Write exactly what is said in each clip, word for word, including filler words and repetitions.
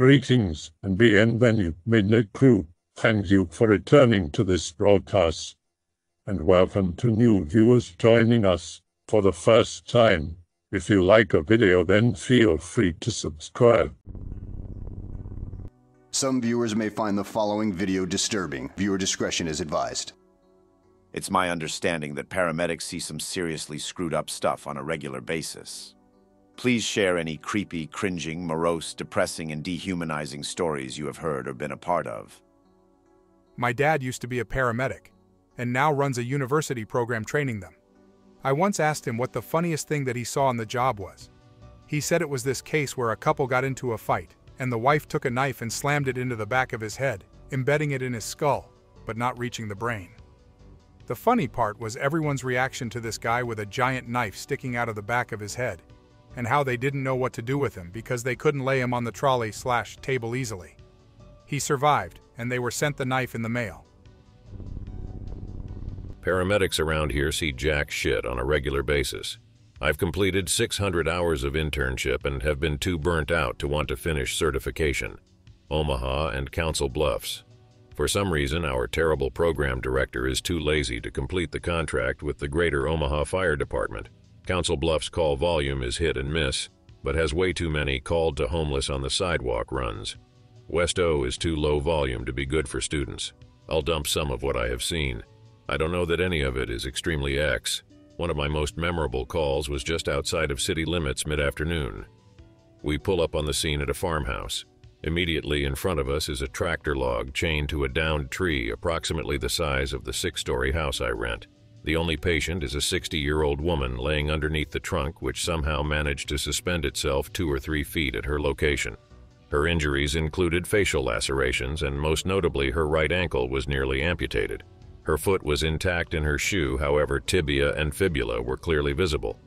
Greetings and bienvenue, Midnight Crew. Thank you for returning to this broadcast, and welcome to new viewers joining us for the first time. If you like a video, then feel free to subscribe. Some viewers may find the following video disturbing. Viewer discretion is advised. It's my understanding that paramedics see some seriously screwed up stuff on a regular basis. Please share any creepy, cringing, morose, depressing, and dehumanizing stories you have heard or been a part of. My dad used to be a paramedic, and now runs a university program training them. I once asked him what the funniest thing that he saw on the job was. He said it was this case where a couple got into a fight, and the wife took a knife and slammed it into the back of his head, embedding it in his skull, but not reaching the brain. The funny part was everyone's reaction to this guy with a giant knife sticking out of the back of his head, and how they didn't know what to do with him because they couldn't lay him on the trolley slash table easily. He survived, and they were sent the knife in the mail. Paramedics around here see jack shit on a regular basis. I've completed six hundred hours of internship and have been too burnt out to want to finish certification. Omaha and Council Bluffs. For some reason, our terrible program director is too lazy to complete the contract with the Greater Omaha Fire Department. Council Bluffs' call volume is hit and miss, but has way too many called to homeless on the sidewalk runs. West O is too low volume to be good for students. I'll dump some of what I have seen. I don't know that any of it is extremely X. One of my most memorable calls was just outside of city limits mid-afternoon. We pull up on the scene at a farmhouse. Immediately in front of us is a tractor log chained to a downed tree approximately the size of the six-story house I rent. The only patient is a sixty-year-old woman laying underneath the trunk, which somehow managed to suspend itself two or three feet at her location. Her injuries included facial lacerations, and most notably her right ankle was nearly amputated. Her foot was intact and her shoe, however, tibia and fibula were clearly visible.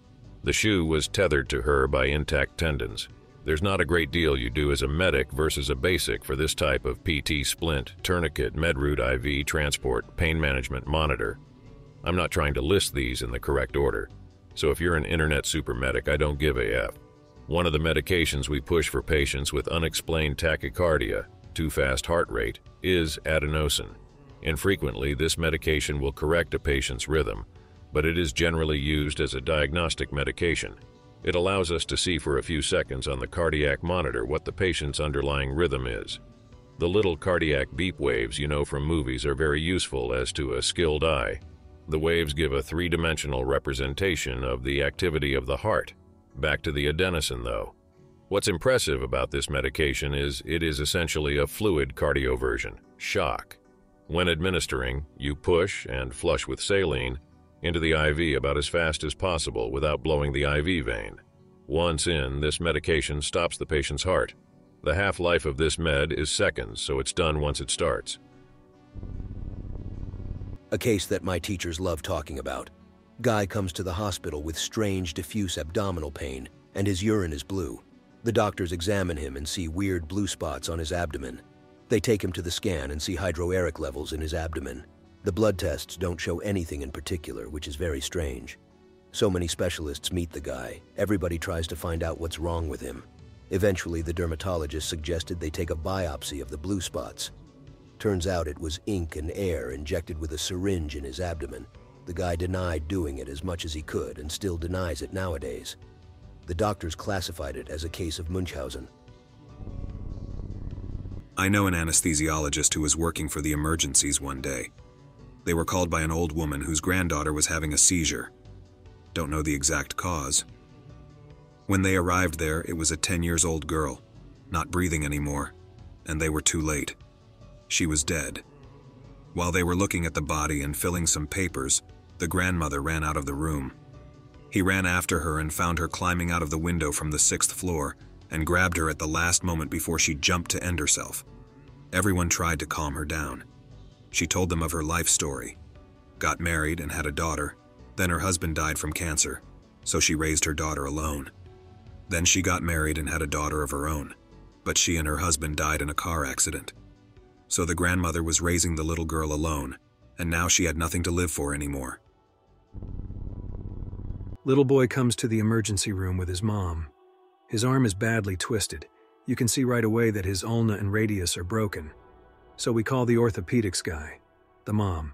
The shoe was tethered to her by intact tendons. There's not a great deal you do as a medic versus a basic for this type of P T splint, tourniquet, medroot, I V, transport, pain management, monitor. I'm not trying to list these in the correct order, so if you're an internet super medic, I don't give a F. One of the medications we push for patients with unexplained tachycardia, too fast heart rate, is adenosine. Infrequently, this medication will correct a patient's rhythm, but it is generally used as a diagnostic medication. It allows us to see for a few seconds on the cardiac monitor what the patient's underlying rhythm is. The little cardiac beep waves you know from movies are very useful as to a skilled eye. The waves give a three-dimensional representation of the activity of the heart. Back to the adenosine, though. What's impressive about this medication is it is essentially a fluid cardioversion, shock. When administering, you push and flush with saline into the I V about as fast as possible without blowing the I V vein. Once in, this medication stops the patient's heart. The half-life of this med is seconds, so it's done once it starts. A case that my teachers love talking about. Guy comes to the hospital with strange diffuse abdominal pain, and his urine is blue. The doctors examine him and see weird blue spots on his abdomen. They take him to the scan and see hydroeric levels in his abdomen. The blood tests don't show anything in particular, which is very strange. So many specialists meet the guy. Everybody tries to find out what's wrong with him. Eventually, the dermatologist suggested they take a biopsy of the blue spots. Turns out it was ink and air injected with a syringe in his abdomen. The guy denied doing it as much as he could and still denies it nowadays. The doctors classified it as a case of Munchausen. I know an anesthesiologist who was working for the emergencies one day. They were called by an old woman whose granddaughter was having a seizure. Don't know the exact cause. When they arrived there, it was a ten years old girl, not breathing anymore, and they were too late. She was dead. While they were looking at the body and filling some papers, the grandmother ran out of the room. He ran after her and found her climbing out of the window from the sixth floor and grabbed her at the last moment before she jumped to end herself. Everyone tried to calm her down. She told them of her life story, got married and had a daughter, then her husband died from cancer, so she raised her daughter alone. Then she got married and had a daughter of her own, but she and her husband died in a car accident. So the grandmother was raising the little girl alone, and now she had nothing to live for anymore. Little boy comes to the emergency room with his mom. His arm is badly twisted. You can see right away that his ulna and radius are broken. So we call the orthopedics guy, the mom.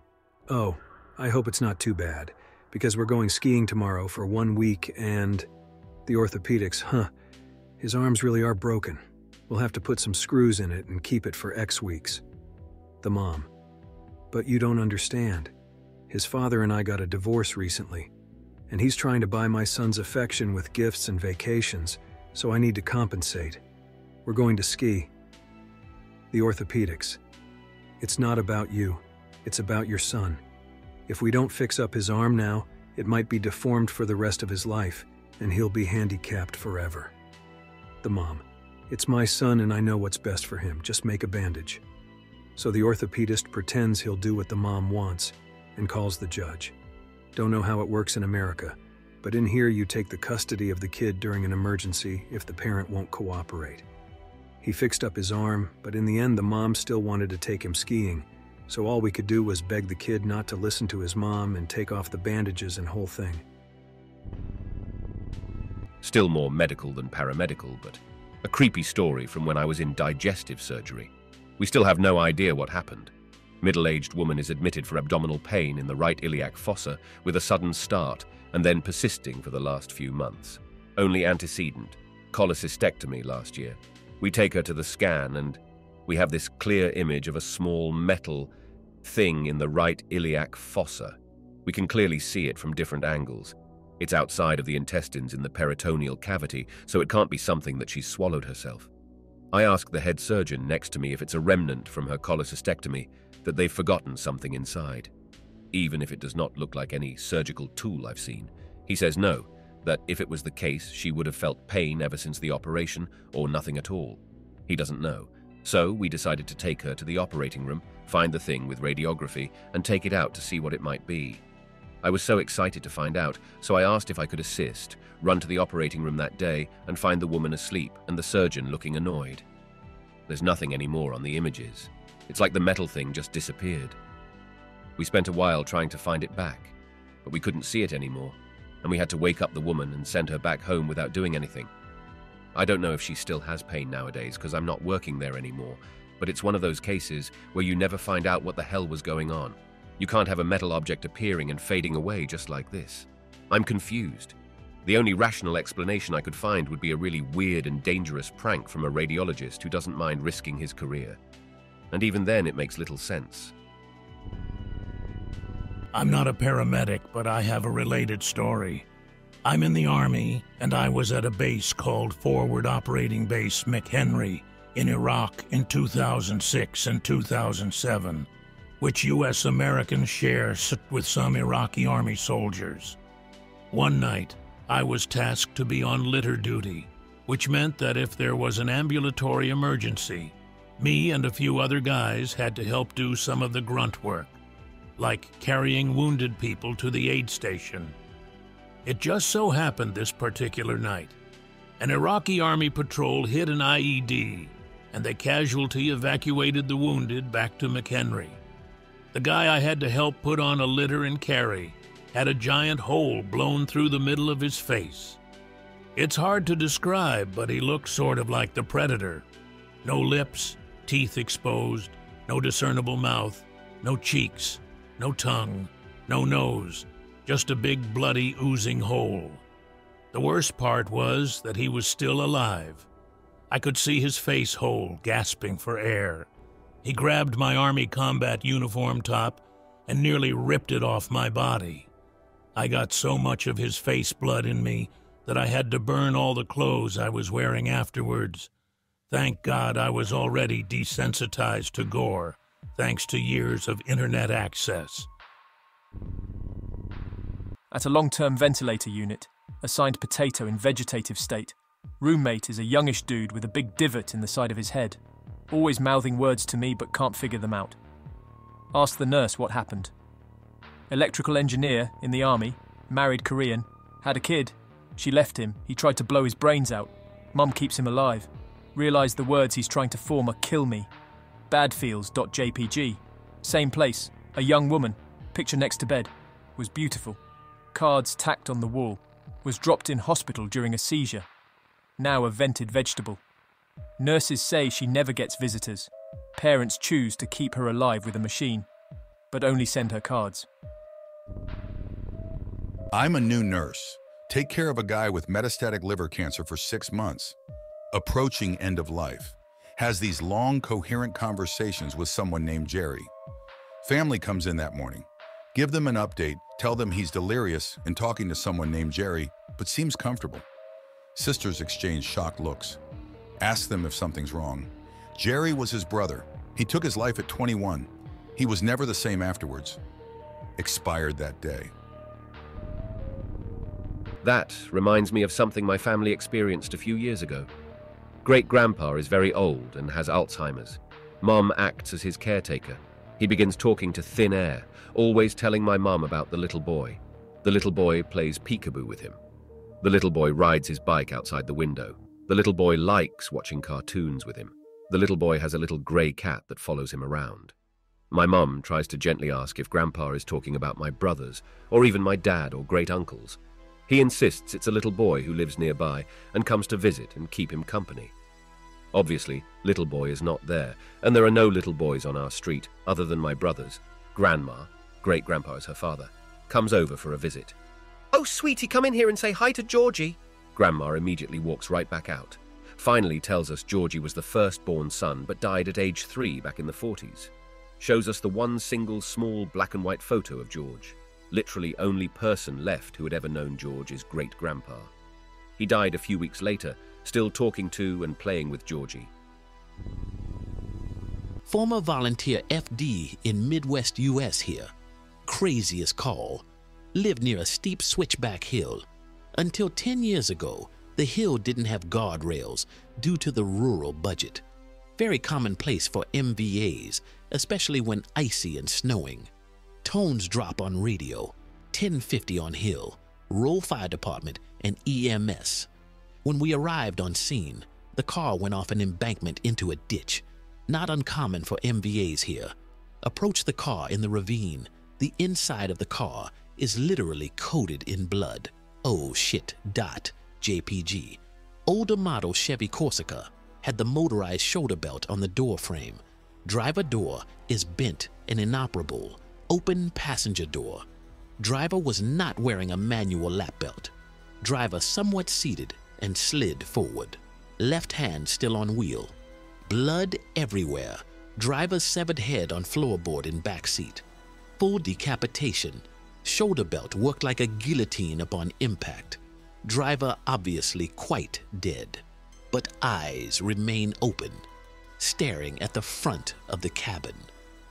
Oh, I hope it's not too bad, because we're going skiing tomorrow for one week and... The orthopedics, huh, his arms really are broken. We'll have to put some screws in it and keep it for X weeks. The mom. But you don't understand. His father and I got a divorce recently, and he's trying to buy my son's affection with gifts and vacations, so I need to compensate. We're going to ski. The orthopedics. It's not about you. It's about your son. If we don't fix up his arm now, it might be deformed for the rest of his life, and he'll be handicapped forever. The mom. It's my son and I know what's best for him. Just make a bandage. So the orthopedist pretends he'll do what the mom wants and calls the judge. Don't know how it works in America, but in here you take the custody of the kid during an emergency if the parent won't cooperate. He fixed up his arm, but in the end the mom still wanted to take him skiing, so all we could do was beg the kid not to listen to his mom and take off the bandages and whole thing. Still more medical than paramedical, but a creepy story from when I was in digestive surgery. We still have no idea what happened. Middle-aged woman is admitted for abdominal pain in the right iliac fossa with a sudden start and then persisting for the last few months. Only antecedent, cholecystectomy last year. We take her to the scan and we have this clear image of a small metal thing in the right iliac fossa. We can clearly see it from different angles. It's outside of the intestines in the peritoneal cavity, so it can't be something that she swallowed herself. I ask the head surgeon next to me if it's a remnant from her cholecystectomy, that they've forgotten something inside. Even if it does not look like any surgical tool I've seen. He says no, that if it was the case, she would have felt pain ever since the operation or nothing at all. He doesn't know. So we decided to take her to the operating room, find the thing with radiography, and take it out to see what it might be. I was so excited to find out, so I asked if I could assist, run to the operating room that day and find the woman asleep and the surgeon looking annoyed. There's nothing anymore on the images. It's like the metal thing just disappeared. We spent a while trying to find it back, but we couldn't see it anymore, and we had to wake up the woman and send her back home without doing anything. I don't know if she still has pain nowadays because I'm not working there anymore, but it's one of those cases where you never find out what the hell was going on. You can't have a metal object appearing and fading away just like this. I'm confused. The only rational explanation I could find would be a really weird and dangerous prank from a radiologist who doesn't mind risking his career. And even then, it makes little sense. I'm not a paramedic, but I have a related story. I'm in the Army, and I was at a base called Forward Operating Base McHenry in Iraq in two thousand six and two thousand seven. Which U S Americans share with some Iraqi Army soldiers. One night, I was tasked to be on litter duty, which meant that if there was an ambulatory emergency, me and a few other guys had to help do some of the grunt work, like carrying wounded people to the aid station. It just so happened this particular night, an Iraqi Army patrol hit an I E D, and the casualty evacuated the wounded back to McHenry. The guy I had to help put on a litter and carry had a giant hole blown through the middle of his face. It's hard to describe, but he looked sort of like the Predator. No lips, teeth exposed, no discernible mouth, no cheeks, no tongue, no nose, just a big bloody oozing hole. The worst part was that he was still alive. I could see his face hole gasping for air. He grabbed my Army combat uniform top and nearly ripped it off my body. I got so much of his face blood in me that I had to burn all the clothes I was wearing afterwards. Thank God I was already desensitized to gore, thanks to years of internet access. At a long-term ventilator unit, assigned potato in vegetative state, roommate is a youngish dude with a big divot in the side of his head. Always mouthing words to me but can't figure them out. Asked the nurse what happened. Electrical engineer in the Army, married Korean, had a kid. She left him, he tried to blow his brains out. Mum keeps him alive. Realised the words he's trying to form are kill me. Badfields.jpg. Same place, a young woman, picture next to bed. Was beautiful. Cards tacked on the wall. Was dropped in hospital during a seizure. Now a vented vegetable. Nurses say she never gets visitors. Parents choose to keep her alive with a machine, but only send her cards. I'm a new nurse. Take care of a guy with metastatic liver cancer for six months, approaching end of life. Has these long, coherent conversations with someone named Jerry. Family comes in that morning. Give them an update, tell them he's delirious and talking to someone named Jerry, but seems comfortable. Sisters exchange shocked looks. Ask them if something's wrong. Jerry was his brother. He took his life at twenty-one. He was never the same afterwards. Expired that day. That reminds me of something my family experienced a few years ago. Great-grandpa is very old and has Alzheimer's. Mum acts as his caretaker. He begins talking to thin air, always telling my mum about the little boy. The little boy plays peekaboo with him. The little boy rides his bike outside the window. The little boy likes watching cartoons with him. The little boy has a little grey cat that follows him around. My mum tries to gently ask if grandpa is talking about my brothers, or even my dad or great-uncles. He insists it's a little boy who lives nearby and comes to visit and keep him company. Obviously, little boy is not there, and there are no little boys on our street other than my brothers. Grandma, great-grandpa is her father, comes over for a visit. "Oh, sweetie, come in here and say hi to Georgie." Grandma immediately walks right back out. Finally tells us Georgie was the firstborn son but died at age three back in the forties. Shows us the one single small black and white photo of George. Literally only person left who had ever known George is great-grandpa. He died a few weeks later, still talking to and playing with Georgie. Former volunteer F D in Midwest U S here, crazy as call, lived near a steep switchback hill. Until ten years ago, the hill didn't have guardrails due to the rural budget. Very commonplace for M V As, especially when icy and snowing. Tones drop on radio, ten fifty on hill, roll fire department and E M S. When we arrived on scene, the car went off an embankment into a ditch. Not uncommon for M V As here. Approach the car in the ravine. The inside of the car is literally coated in blood. Oh shit, dot, J P G. Older model Chevy Corsica had the motorized shoulder belt on the door frame. Driver door is bent and inoperable. Open passenger door. Driver was not wearing a manual lap belt. Driver somewhat seated and slid forward. Left hand still on wheel. Blood everywhere. Driver's severed head on floorboard in back seat. Full decapitation. Shoulder belt worked like a guillotine upon impact. Driver obviously quite dead, but eyes remain open, staring at the front of the cabin.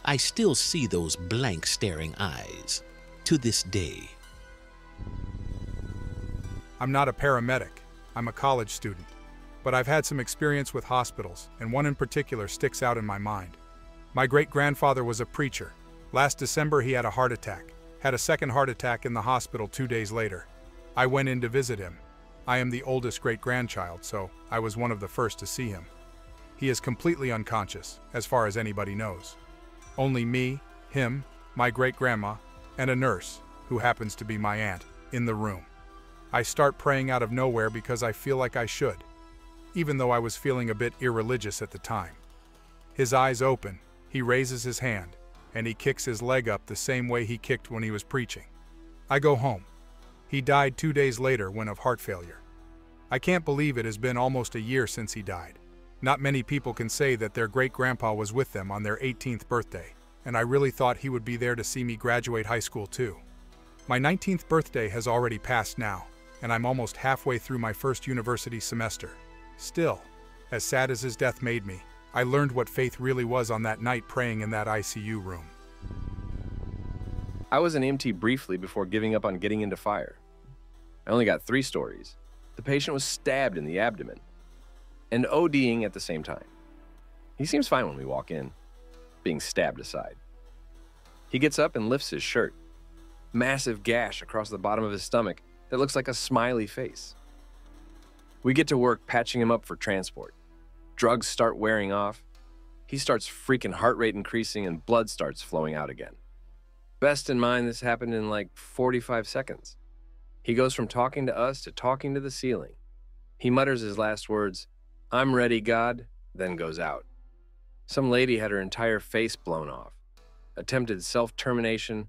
I still see those blank staring eyes to this day. I'm not a paramedic. I'm a college student, but I've had some experience with hospitals, and one in particular sticks out in my mind. My great-grandfather was a preacher. Last December he had a heart attack, had a second heart attack in the hospital two days later. I went in to visit him. I am the oldest great-grandchild, so I was one of the first to see him. He is completely unconscious, as far as anybody knows. Only me, him, my great-grandma, and a nurse, who happens to be my aunt, in the room. I start praying out of nowhere because I feel like I should, even though I was feeling a bit irreligious at the time. His eyes open, he raises his hand, and he kicks his leg up the same way he kicked when he was preaching. I go home. He died two days later when of heart failure. I can't believe it has been almost a year since he died. Not many people can say that their great-grandpa was with them on their eighteenth birthday, and I really thought he would be there to see me graduate high school too. My nineteenth birthday has already passed now, and I'm almost halfway through my first university semester. Still, as sad as his death made me, I learned what faith really was on that night praying in that I C U room. I was an E M T briefly before giving up on getting into fire. I only got three stories. The patient was stabbed in the abdomen and ODing at the same time. He seems fine when we walk in, being stabbed aside. He gets up and lifts his shirt. Massive gash across the bottom of his stomach that looks like a smiley face. We get to work patching him up for transport. Drugs start wearing off. He starts freaking heart rate increasing and blood starts flowing out again. Best in mind, this happened in like forty-five seconds. He goes from talking to us to talking to the ceiling. He mutters his last words, "I'm ready, God," then goes out. Some lady had her entire face blown off, attempted self-termination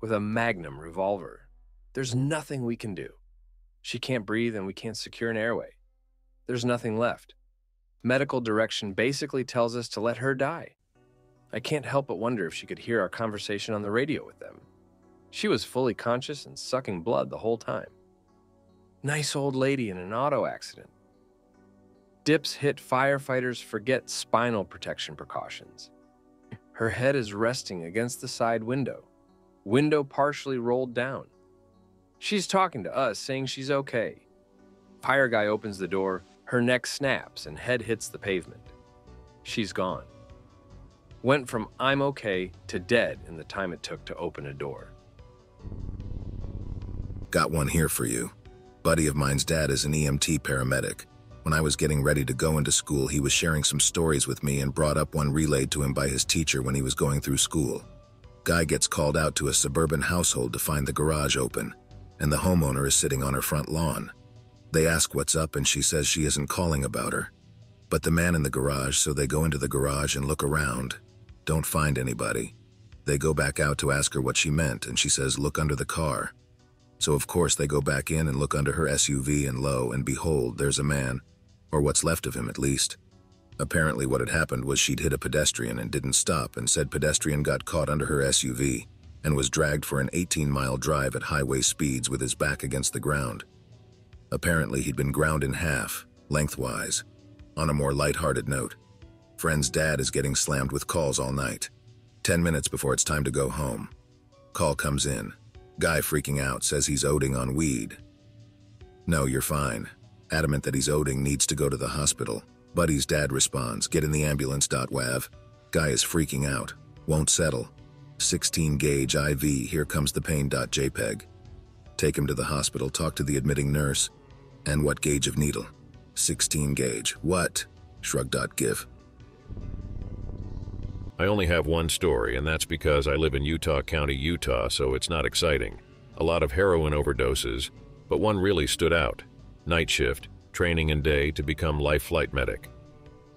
with a Magnum revolver. There's nothing we can do. She can't breathe and we can't secure an airway. There's nothing left. Medical direction basically tells us to let her die. I can't help but wonder if she could hear our conversation on the radio with them. She was fully conscious and sucking blood the whole time. Nice old lady in an auto accident. Dips hit firefighters forget spinal protection precautions. Her head is resting against the side window. Window partially rolled down. She's talking to us, saying she's okay. Fire guy opens the door. Her neck snaps and head hits the pavement. She's gone. Went from I'm okay to dead in the time it took to open a door. Got one here for you. Buddy of mine's dad is an E M T paramedic. When I was getting ready to go into school, he was sharing some stories with me and brought up one relayed to him by his teacher when he was going through school. Guy gets called out to a suburban household to find the garage open, and the homeowner is sitting on her front lawn. They ask what's up and she says she isn't calling about her, but the man in the garage, so they go into the garage and look around. Don't find anybody. They go back out to ask her what she meant and she says, "Look under the car." So of course they go back in and look under her S U V, and lo and behold, there's a man, or what's left of him at least. Apparently what had happened was she'd hit a pedestrian and didn't stop, and said pedestrian got caught under her S U V and was dragged for an eighteen mile drive at highway speeds with his back against the ground. Apparently he'd been ground in half, lengthwise. On a more lighthearted note, friend's dad is getting slammed with calls all night. Ten minutes before it's time to go home, call comes in. Guy freaking out says he's oding on weed. "No, you're fine." Adamant that he's oding, needs to go to the hospital. Buddy's dad responds, "Get in the ambulance, wav." Guy is freaking out, won't settle. sixteen gauge I V, here comes the pain, J P E G. Take him to the hospital, talk to the admitting nurse. "And what gauge of needle?" sixteen gauge, what? Shrug.gif. I only have one story, and that's because I live in Utah County, Utah, so it's not exciting. A lot of heroin overdoses, but one really stood out. Night shift, training and day to become life flight medic.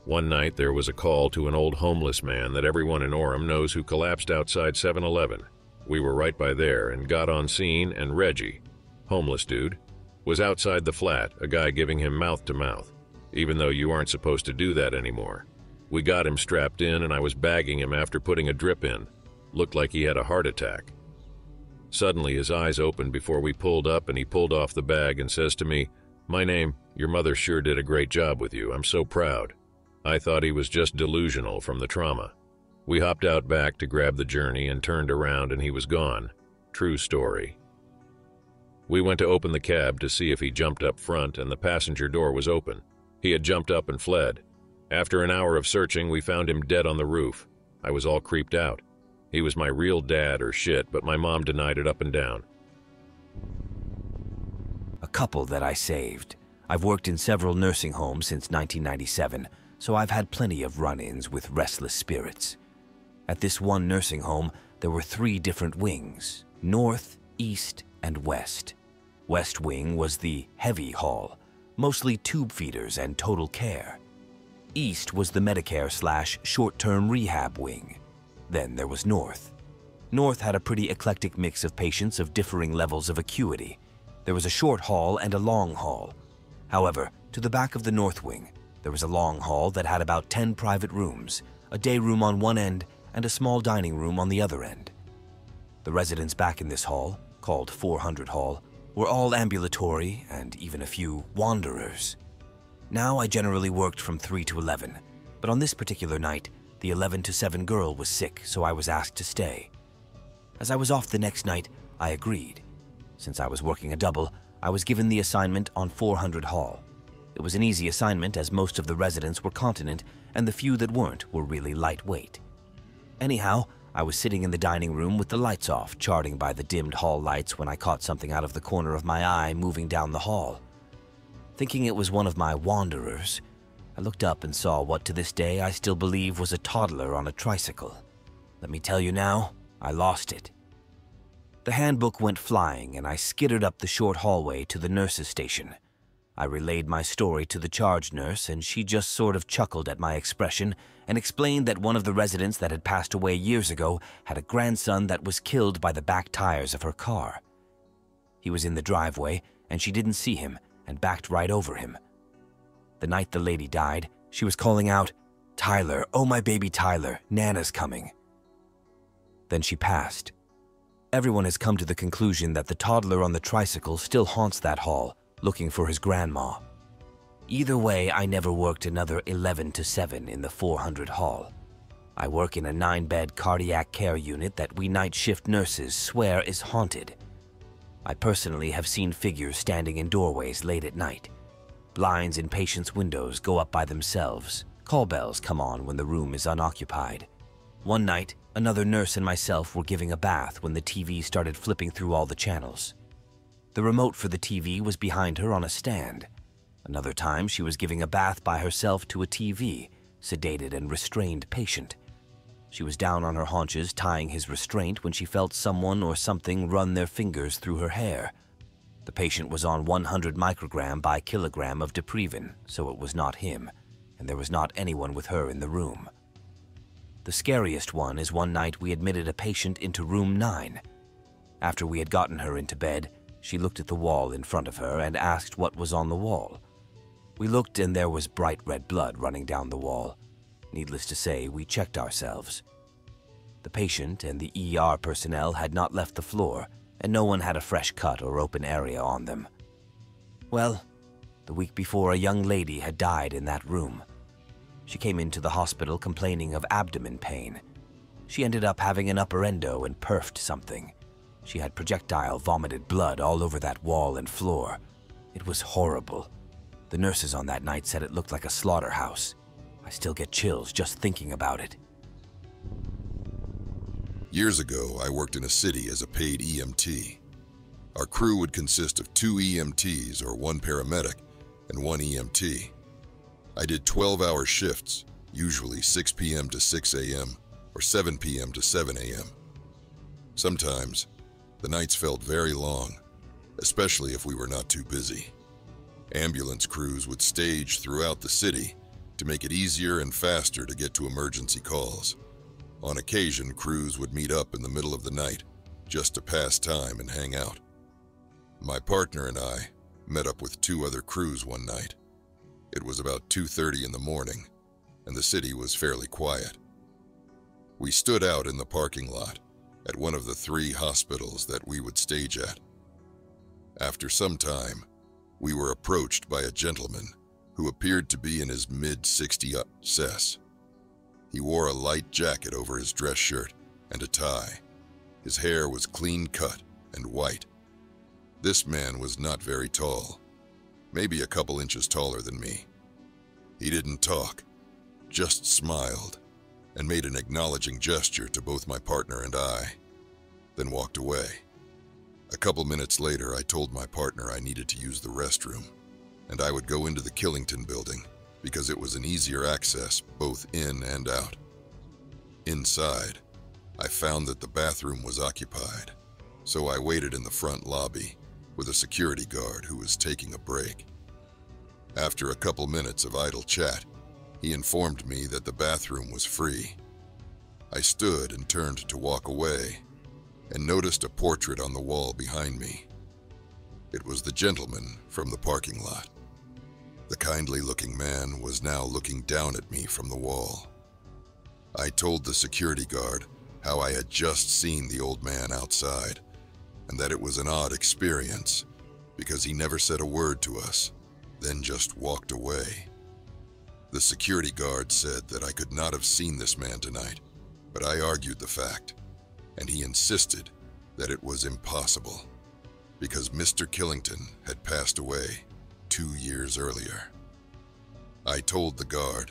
One night there was a call to an old homeless man that everyone in Orem knows who collapsed outside seven eleven. We were right by there and got on scene, and Reggie, homeless dude, was outside the flat, a guy giving him mouth to mouth, even though you aren't supposed to do that anymore. We got him strapped in and I was bagging him after putting a drip in. Looked like he had a heart attack. Suddenly his eyes opened before we pulled up and he pulled off the bag and says to me, "My name, your mother sure did a great job with you. I'm so proud." I thought he was just delusional from the trauma. We hopped out back to grab the journey and turned around and he was gone. True story. We went to open the cab to see if he jumped up front and the passenger door was open. He had jumped up and fled. After an hour of searching, we found him dead on the roof. I was all creeped out. He was my real dad or shit, but my mom denied it up and down. A couple that I saved. I've worked in several nursing homes since nineteen ninety-seven, so I've had plenty of run-ins with restless spirits. At this one nursing home, there were three different wings, north, east, and west. West wing was the heavy hall, mostly tube feeders and total care. East was the Medicare slash short-term rehab wing. Then there was north. North had a pretty eclectic mix of patients of differing levels of acuity. There was a short hall and a long hall. However, to the back of the north wing, there was a long hall that had about ten private rooms, a day room on one end and a small dining room on the other end. The residents back in this hall, called four hundred hall, were all ambulatory and even a few wanderers. Now I generally worked from three to eleven, but on this particular night, the eleven to seven girl was sick, so I was asked to stay. As I was off the next night, I agreed. Since I was working a double, I was given the assignment on four hundred hall. It was an easy assignment as most of the residents were continent and the few that weren't were really lightweight. Anyhow, I was sitting in the dining room with the lights off, charting by the dimmed hall lights when I caught something out of the corner of my eye moving down the hall. Thinking it was one of my wanderers, I looked up and saw what to this day I still believe was a toddler on a tricycle. Let me tell you now, I lost it. The handbook went flying and I skittered up the short hallway to the nurse's station. I relayed my story to the charge nurse, and she just sort of chuckled at my expression and explained that one of the residents that had passed away years ago had a grandson that was killed by the back tires of her car. He was in the driveway, and she didn't see him and backed right over him. The night the lady died, she was calling out, "Tyler, oh my baby Tyler, Nana's coming." Then she passed. Everyone has come to the conclusion that the toddler on the tricycle still haunts that hall, looking for his grandma. Either way, I never worked another eleven to seven in the four hundred hall. I work in a nine-bed cardiac care unit that we night shift nurses swear is haunted. I personally have seen figures standing in doorways late at night. Blinds in patients' windows go up by themselves. Call bells come on when the room is unoccupied. One night, another nurse and myself were giving a bath when the T V started flipping through all the channels. The remote for the T V was behind her on a stand. Another time, she was giving a bath by herself to a T V, sedated and restrained patient. She was down on her haunches tying his restraint when she felt someone or something run their fingers through her hair. The patient was on one hundred microgram by kilogram of Deprivin, so it was not him, and there was not anyone with her in the room. The scariest one is one night we admitted a patient into room nine. After we had gotten her into bed, she looked at the wall in front of her and asked what was on the wall. We looked and there was bright red blood running down the wall. Needless to say, we checked ourselves. The patient and the E R personnel had not left the floor, and no one had a fresh cut or open area on them. Well, the week before, a young lady had died in that room. She came into the hospital complaining of abdomen pain. She ended up having an upper endo and perfed something. She had projectile vomited blood all over that wall and floor. It was horrible. The nurses on that night said it looked like a slaughterhouse. I still get chills just thinking about it. Years ago, I worked in a city as a paid E M T. Our crew would consist of two E M Ts, or one paramedic, and one E M T. I did twelve-hour shifts, usually six p m to six a m or seven p m to seven a m Sometimes, the nights felt very long, especially if we were not too busy. Ambulance crews would stage throughout the city to make it easier and faster to get to emergency calls. On occasion, crews would meet up in the middle of the night just to pass time and hang out. My partner and I met up with two other crews one night. It was about two thirty in the morning, and the city was fairly quiet. We stood out in the parking lot at one of the three hospitals that we would stage at. After some time, we were approached by a gentleman who appeared to be in his mid sixties. He wore a light jacket over his dress shirt and a tie. His hair was clean cut and white. This man was not very tall, maybe a couple inches taller than me. He didn't talk, just smiled and made an acknowledging gesture to both my partner and I, then walked away. A couple minutes later, I told my partner I needed to use the restroom, and I would go into the Killington building because it was an easier access both in and out. Inside, I found that the bathroom was occupied, so I waited in the front lobby with a security guard who was taking a break. After a couple minutes of idle chat, he informed me that the bathroom was free. I stood and turned to walk away and noticed a portrait on the wall behind me. It was the gentleman from the parking lot. The kindly-looking man was now looking down at me from the wall. I told the security guard how I had just seen the old man outside and that it was an odd experience because he never said a word to us, then just walked away. The security guard said that I could not have seen this man tonight, but I argued the fact, and he insisted that it was impossible because Mister Killington had passed away two years earlier. I told the guard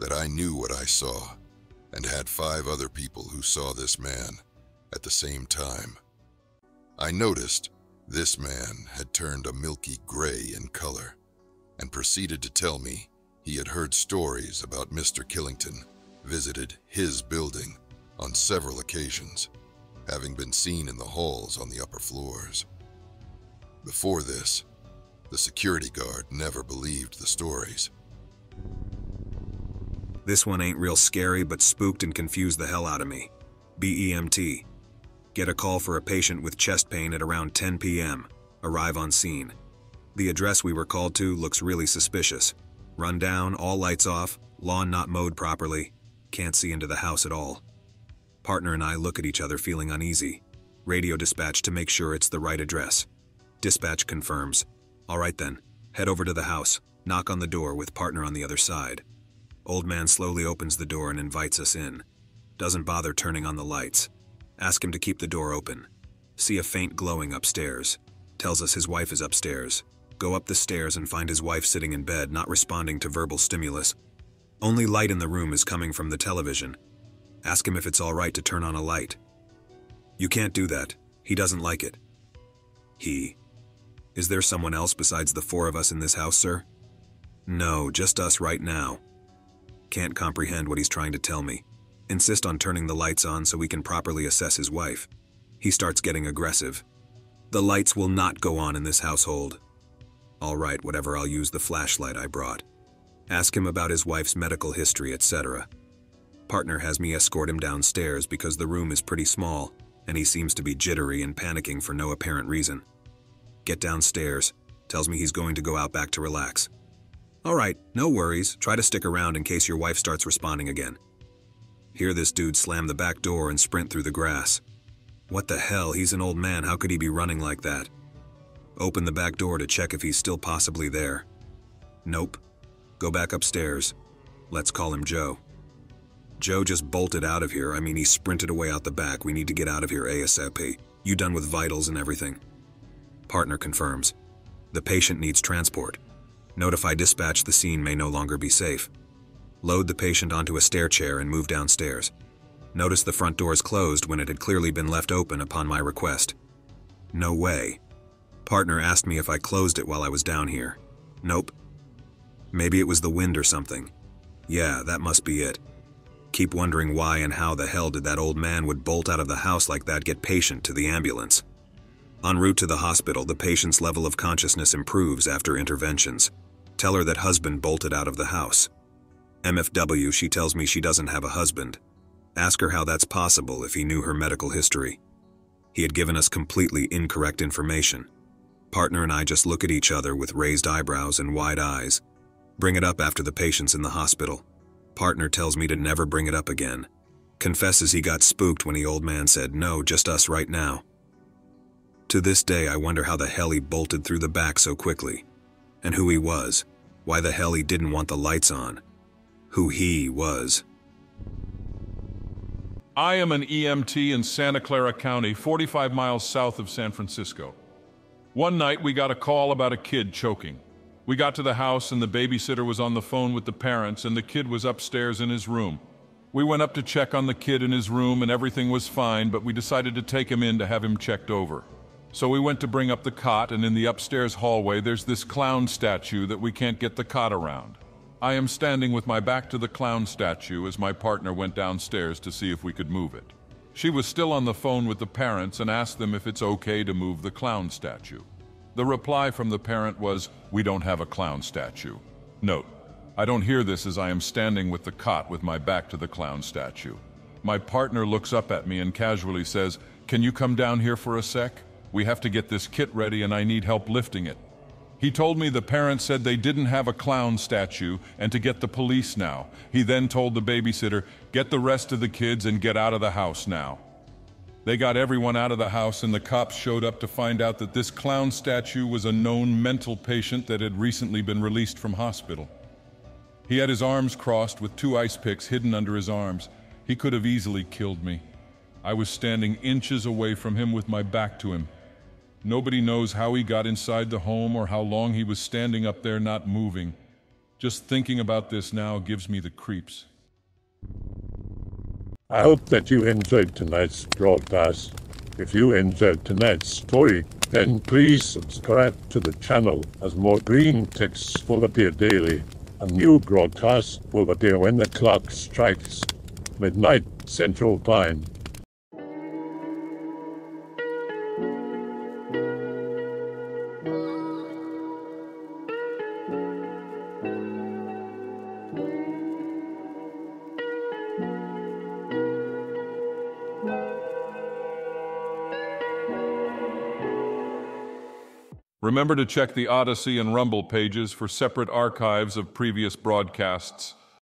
that I knew what I saw and had five other people who saw this man at the same time. I noticed this man had turned a milky gray in color and proceeded to tell me he had heard stories about Mister Killington visited his building on several occasions, having been seen in the halls on the upper floors. Before this, The security guard never believed the stories. This one ain't real scary, but spooked and confused the hell out of me. B E M T. Get a call for a patient with chest pain at around ten p m Arrive on scene. The address we were called to looks really suspicious. Run down, all lights off, lawn not mowed properly. Can't see into the house at all. Partner and I look at each other feeling uneasy. Radio dispatch to make sure it's the right address. Dispatch confirms. All right then, head over to the house. Knock on the door with partner on the other side. Old man slowly opens the door and invites us in. Doesn't bother turning on the lights. Ask him to keep the door open. See a faint glowing upstairs. Tells us his wife is upstairs. Go up the stairs and find his wife sitting in bed, not responding to verbal stimulus. Only light in the room is coming from the television. Ask him if it's all right to turn on a light. You can't do that. He doesn't like it. He. Is there someone else besides the four of us in this house, sir? No, just us right now. Can't comprehend what he's trying to tell me. Insist on turning the lights on so we can properly assess his wife. He starts getting aggressive. The lights will not go on in this household. All right, whatever, I'll use the flashlight I brought. Ask him about his wife's medical history, et cetera. Partner has me escort him downstairs because the room is pretty small and he seems to be jittery and panicking for no apparent reason. Get downstairs, tells me he's going to go out back to relax. All right, no worries, try to stick around in case your wife starts responding again. Hear this dude slam the back door and sprint through the grass. What the hell, he's an old man, how could he be running like that? Open the back door to check if he's still possibly there. Nope. Go back upstairs. Let's call him Joe. Joe just bolted out of here, I mean he sprinted away out the back, we need to get out of here ASAP. You done with vitals and everything? Partner confirms. The patient needs transport. Notify dispatch the scene may no longer be safe. Load the patient onto a stair chair and move downstairs. Notice the front door is closed when it had clearly been left open upon my request. No way. Partner asked me if I closed it while I was down here. Nope. Maybe it was the wind or something. Yeah, that must be it. Keep wondering why and how the hell did that old man would bolt out of the house like that, get patient to the ambulance. En route to the hospital, the patient's level of consciousness improves after interventions. Tell her that husband bolted out of the house. M F W, she tells me she doesn't have a husband. Ask her how that's possible if he knew her medical history. He had given us completely incorrect information. Partner and I just look at each other with raised eyebrows and wide eyes. Bring it up after the patient's in the hospital. Partner tells me to never bring it up again. Confesses he got spooked when the old man said, no, just us right now. To this day, I wonder how the hell he bolted through the back so quickly. And who he was. Why the hell he didn't want the lights on. Who he was. I am an E M T in Santa Clara County, forty-five miles south of San Francisco. One night we got a call about a kid choking. We got to the house and the babysitter was on the phone with the parents and the kid was upstairs in his room. We went up to check on the kid in his room and everything was fine, but we decided to take him in to have him checked over. So we went to bring up the cot, and in the upstairs hallway there's this clown statue that we can't get the cot around. I am standing with my back to the clown statue as my partner went downstairs to see if we could move it. She was still on the phone with the parents and asked them if it's okay to move the clown statue. The reply from the parent was, we don't have a clown statue. Note, I don't hear this as I am standing with the cot with my back to the clown statue. My partner looks up at me and casually says, can you come down here for a sec? We have to get this kit ready and I need help lifting it. He told me the parents said they didn't have a clown statue and to get the police now. He then told the babysitter, get the rest of the kids and get out of the house now. They got everyone out of the house and the cops showed up to find out that this clown statue was a known mental patient that had recently been released from hospital. He had his arms crossed with two ice picks hidden under his arms. He could have easily killed me. I was standing inches away from him with my back to him. Nobody knows how he got inside the home or how long he was standing up there not moving. Just thinking about this now gives me the creeps. I hope that you enjoyed tonight's broadcast. If you enjoyed tonight's story, then please subscribe to the channel, as more green ticks will appear daily. A new broadcast will appear when the clock strikes midnight Central Time. Remember to check the Odyssey and Rumble pages for separate archives of previous broadcasts.